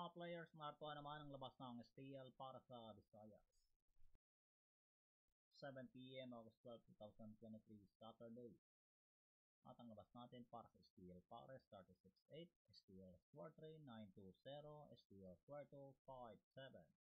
mga players, narito naman ang labas ng STL para sa Visayas. 7 PM August 12, 2023 Saturday. At ang labas natin para sa STL Pares 368, STL Square 920, STL Square 257.